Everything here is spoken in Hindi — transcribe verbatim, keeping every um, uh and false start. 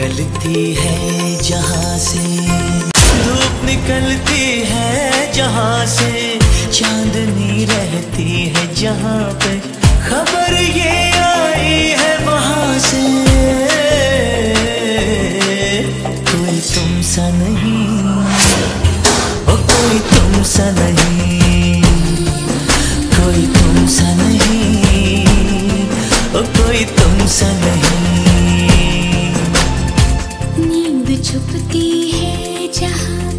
निकलती है जहाँ से, धूप निकलती है जहाँ से, चांदनी रहती है जहाँ पे, खबर ये आई है वहाँ से। कोई तुम सा नहीं, ओ कोई तुम सा नहीं, कोई तुम सा नहीं, ओ कोई तुम सा नहीं। नींद छुपती है जहाँ